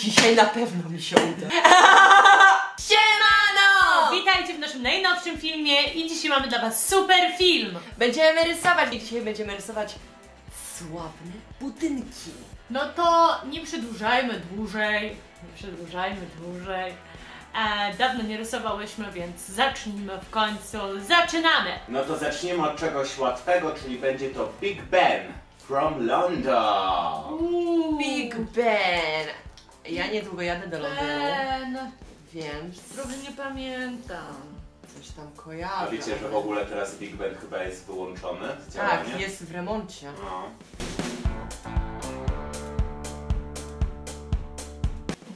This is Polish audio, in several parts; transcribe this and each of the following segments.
Dzisiaj na pewno mi się uda. Siemano! Witajcie w naszym najnowszym filmie i dzisiaj mamy dla was super film. Będziemy rysować i dzisiaj będziemy rysować sławne budynki. No to nie przedłużajmy dłużej. Dawno nie rysowałyśmy, więc zacznijmy w końcu. Zaczynamy! No to zaczniemy od czegoś łatwego, czyli będzie to Big Ben from London. Big Ben. Ja niedługo jadę do Londynu, więc trochę nie pamiętam. Coś tam kojarzę. A wiecie, że w ogóle teraz Big Ben chyba jest wyłączony z działania? Tak, jest w remoncie. No.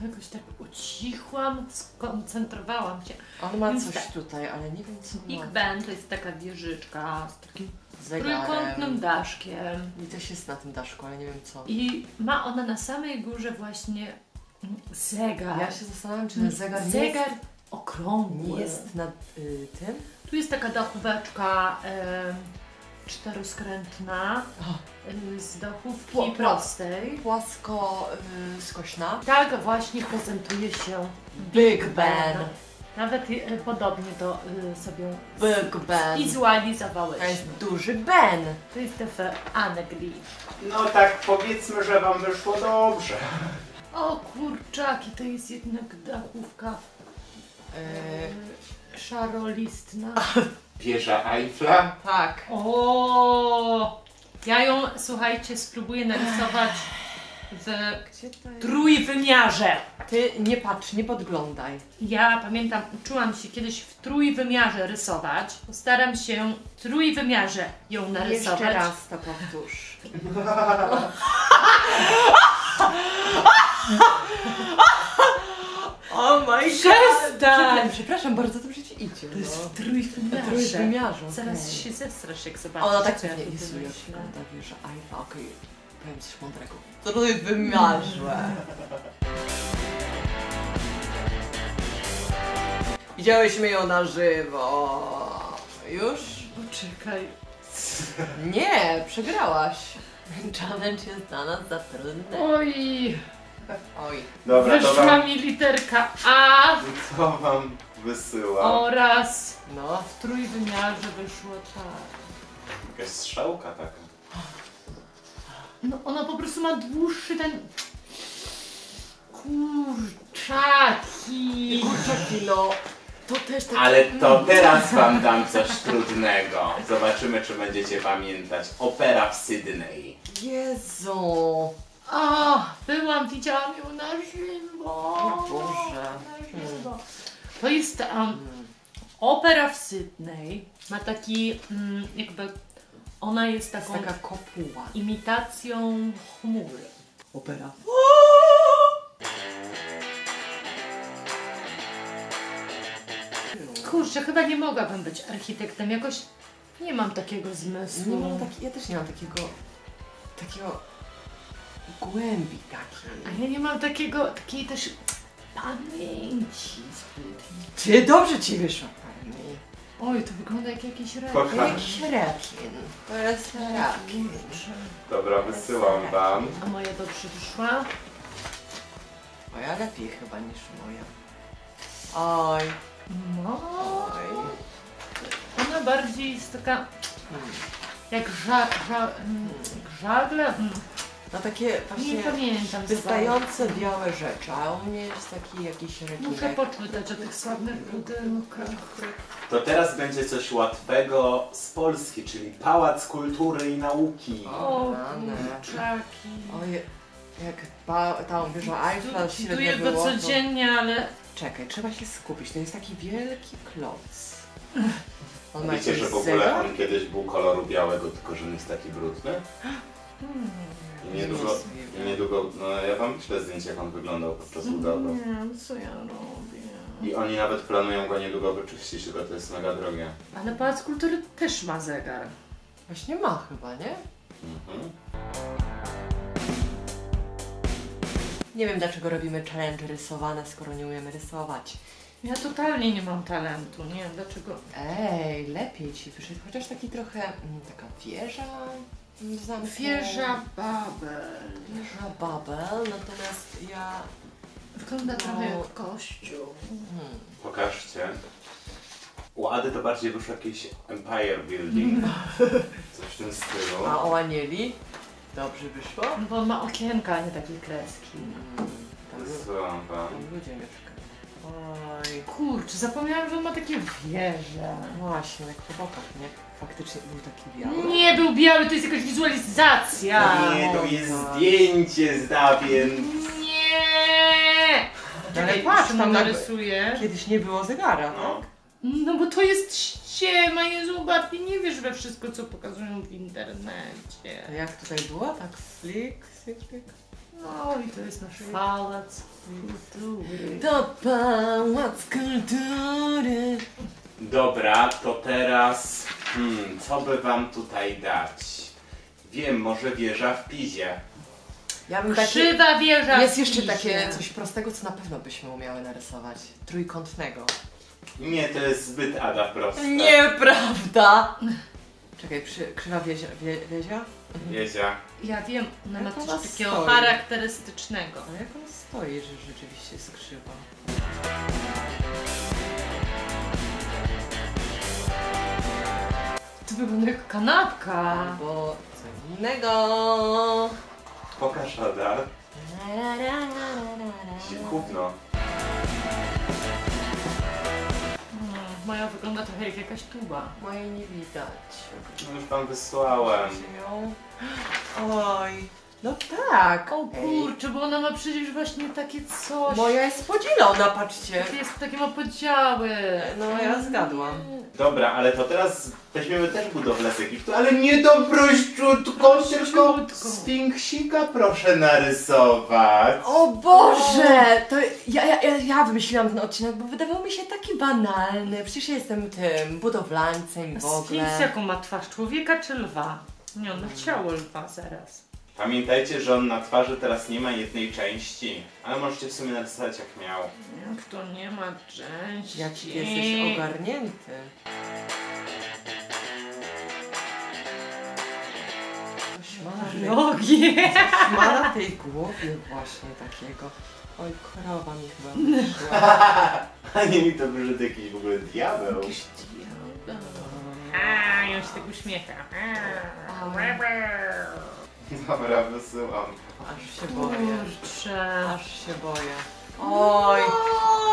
Jakoś tak ucichłam, skoncentrowałam się. On ma więc coś tak tutaj, ale nie wiem co Big ma. Big Ben to jest taka wieżyczka z takim zegarem, trójkątnym daszkiem. I też jest na tym daszku, ale nie wiem co. I ma ona na samej górze właśnie zegar. Ja się zastanawiam, czy ten zegar jest okrągły. Nie jest nad tym? Tu jest taka dachóweczka czteroskrętna, z dachówki prostej. Płasko skośna. Tak właśnie prezentuje się Big Ben. Nawet podobnie to sobie wizualizowałeś. To jest duży Ben. To jest w Anglii. No tak, powiedzmy, że wam wyszło dobrze. O kurczaki, to jest jednak dachówka szarolistna. Wieża Eiffla? Tak. O, ja ją, słuchajcie, spróbuję narysować w trójwymiarze. Ty nie patrz, nie podglądaj. Ja pamiętam, uczyłam się kiedyś w trójwymiarze rysować. Postaram się w trójwymiarze ją narysować. Jeszcze raz to powtórz. O my god! Przepraszam, bardzo dobrze ci idzie. To jest w trójwymiarze. Zaraz się zestrasz, jak zobaczysz. Ona tak pewnie rysuje. Ta wieża Eiffla, okej. Powiem coś mądrego. Trójwymiarze. Widziałyśmy ją na żywo. Już? Poczekaj. Nie, przegrałaś. Challenge jest dla nas za trudny. Oj! Oj. Dobra, wyszła mi literka A. Co wam wysyła? Oraz no, w trójwymiarze wyszło tak. Jakaś strzałka taka. No ona po prostu ma dłuższy ten... Kurczaki. Kurczaki, no. To też tak... Ale to teraz wam dam coś trudnego. Zobaczymy, czy będziecie pamiętać. Opera w Sydney. Jezu. O, byłam, widziałam ją na żywo. Boże. Na żywo. To jest opera w Sydney. Ma taki jakby... Ona jest taką... Jest taka kopuła. Imitacją chmury. Opera. Kurczę, chyba nie mogłabym być architektem. Jakoś nie mam takiego zmysłu. Nie mam ja też nie mam takiego... głębi takiej. Ale ja nie mam takiej też pamięci. Czy dobrze ci wyszło, pani? Oj, to wygląda jak jakiś rekin. Jakiś rekin. To jest rekin. Dobra, wysyłam wam. A moja dobrze wyszła? Moja lepiej chyba niż moja. Oj. No. Oj. Ona bardziej jest taka... Jak żagle. No takie właśnie wystające białe rzeczy, a u mnie jest taki jakiś rekinek. Muszę poczytać o tych sławnych budynkach. To teraz będzie coś łatwego z Polski, czyli Pałac Kultury i Nauki. O kurczaki. Oje, jak ta wieża Eiffla średnio było. Studiuję go codziennie, ale... Czekaj, trzeba się skupić, to jest taki wielki kloc. Wiecie, że w ogóle on kiedyś był koloru białego, tylko że on jest taki brudny? Niedługo, no ja wam myślę zdjęcie, jak on wyglądał podczas budowy. Nie wiem, co ja robię. I oni nawet planują go niedługo wyczyścić, tylko to jest mega drogie. Ale Pałac Kultury też ma zegar. Właśnie ma chyba, nie? Mhm. Nie wiem, dlaczego robimy challenge rysowane, skoro nie umiemy rysować. Ja totalnie nie mam talentu, nie wiem dlaczego. Ej, lepiej ci wyszedł, chociaż taki trochę, taka wieża. Wieża Babel. Wieża Babel, natomiast ja Wygląda trochę jak kościół. Pokażcie. U Ady to bardziej wyszło jakiś Empire Building. Coś w tym stylu. A u Anieli? Dobrze wyszło? No bo ma okienka, a nie takie kreski. Słaba. Ludzie mieszkają. Oj, kurczę, zapomniałam, że on ma takie wieże. Właśnie, jak po bokach, nie? Faktycznie był taki biały. Nie był biały, to jest jakaś wizualizacja. No nie, to jest zdjęcie z Dawien. Nie! Ale patrz, tam narysuje. Kiedyś nie było zegara, no. Tak? No bo to jest ściema, Jezu, Barty, nie wiesz we wszystko, co pokazują w internecie. To jak tutaj było? Tak flik. No i to jest nasz Pałac Kultury. To Pałac Kultury. Dobra, to teraz... co by wam tutaj dać? Wiem, może wieża w Pizie. Ja bym krzywa wieża jest w Pizie. Jeszcze takie coś prostego, co na pewno byśmy umiały narysować. Trójkątnego. Nie, to jest zbyt Ada proste. Nieprawda! Czekaj, krzywa wieża? Wieża. Ja wiem, ona ma coś takiego charakterystycznego. Ale jak ona stoi, że rzeczywiście jest krzywa? To wygląda jak kanapka. Albo co innego. Pokaż, Ada. Kupno. Moja wygląda trochę jak jakaś tuba. Mojej nie widać. No już wam wysłałem. Oj, no tak. O kurczę, bo ona ma przecież właśnie takie coś. Moja jest podzielona, patrzcie. Takie ma podziały. No ja zgadłam. Dobra, ale to teraz weźmiemy też budowlę z Egiptu, ale nie dobrościutką, tylko Sfinksika proszę narysować. O Boże! To ja wymyśliłam ten odcinek, bo wydawał mi się taki banalny. Przecież ja jestem tym budowlańcem w ogóle. Sfinks jaką ma twarz? Człowieka czy lwa? Nie, on ma ciało lwa zaraz. Pamiętajcie, że on na twarzy teraz nie ma jednej części, ale możecie w sumie narysować jak miał. Jak to nie ma części? Jaki jesteś ogarnięty. Nogi! Ma na tej głowie właśnie takiego. Oj, krowa mi chyba wyszła. A nie mi to brzydki jakiś w ogóle diabeł. Jakiś diabeł. A, ja się tak uśmiecha. Dobra, wysyłam. Aż się boję. Kurczę. Aż się boję. Oj!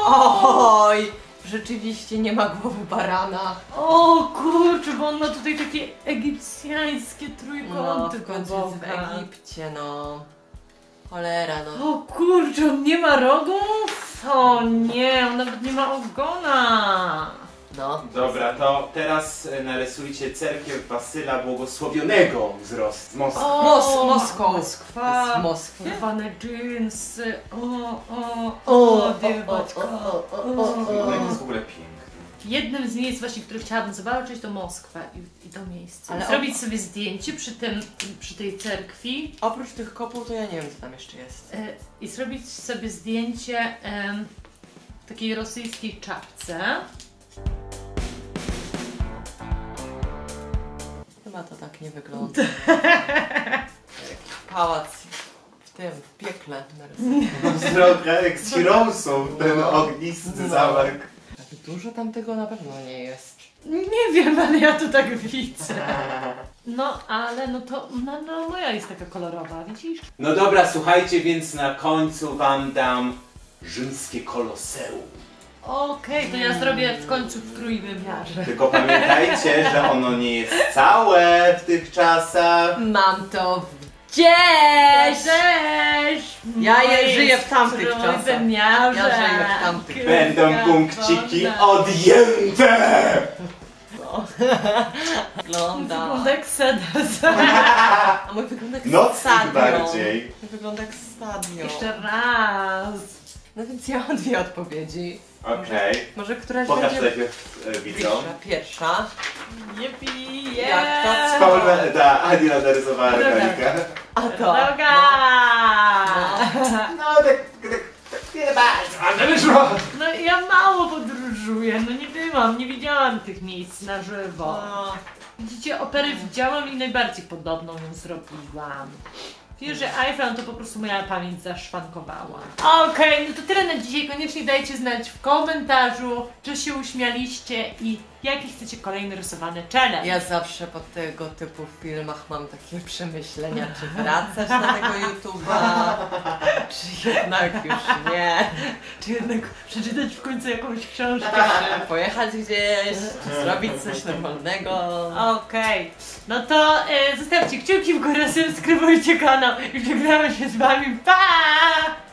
Oj! Rzeczywiście nie ma głowy barana. O kurczę, bo on ma tutaj takie egipcjańskie trójkąty. No, w końcu jest w Egipcie, no. Cholera, no. O kurczę, on nie ma rogów? O nie, on nawet nie ma ogona. No. Dobra, to teraz narysujcie Cerkiew Wasyla Błogosławionego z Moskwy. Moskwa. Z Moskwy. Pane dżinsy. Wiebaczka. Jest w ogóle piękny. Jednym z miejsc właśnie, które chciałabym zobaczyć, to Moskwa i to miejsce. Ale zrobić sobie zdjęcie przy tej cerkwi. Oprócz tych kopuł to ja nie wiem, co tam jeszcze jest. I zrobić sobie zdjęcie w takiej rosyjskiej czapce. Chyba to tak nie wygląda. Pałac w piekle. Trochę jak z Heroesów, ten ognisty zamark. Dużo tam tego na pewno nie jest. Nie wiem, ale ja to tak widzę. No ale no to moja jest taka kolorowa, widzisz? No dobra, słuchajcie, więc na końcu wam dam rzymskie Koloseum. Okej, to ja zrobię w końcu w trójwymiarze. Tylko pamiętajcie, że ono nie jest całe w tych czasach. Mam to gdzieś! Ja żyję w tamtych czasach. Ja żyję w tamtych. Będą punkciki odjęte! Wygląda. Wygląda jak stadion. A mój wygląda jak stadion. Bardziej. Wygląda jak stadion. Jeszcze raz. No więc ja mam dwie odpowiedzi. Okej. Może któraś będzie... Pokaż najpierw widzą. Pierwsza. Nie piję! Jak to? Spałbę, da, Adi nadarysowała rękawika. A to? Droga! No tak nie bardzo, ale wyszło! No ja mało podróżuję, no nie byłam, nie widziałam tych miejsc na żywo. Widzicie, operę widziałam i najbardziej podobną ją zrobiłam. Wieżę Eiffla, to po prostu moja pamięć zaszwankowała. Okej, no to tyle na dzisiaj. Koniecznie dajcie znać w komentarzu, czy się uśmialiście i jaki chcecie kolejny rysowany challenge. Ja zawsze po tego typu filmach mam takie przemyślenia, czy wracasz na tego YouTube'a, czy jednak już nie. Czy jednak przeczytać w końcu jakąś książkę, czy pojechać gdzieś, czy zrobić coś normalnego. Okej, no to zostawcie kciuki w górę, subskrybujcie kanał i żegnamy się z wami. Pa!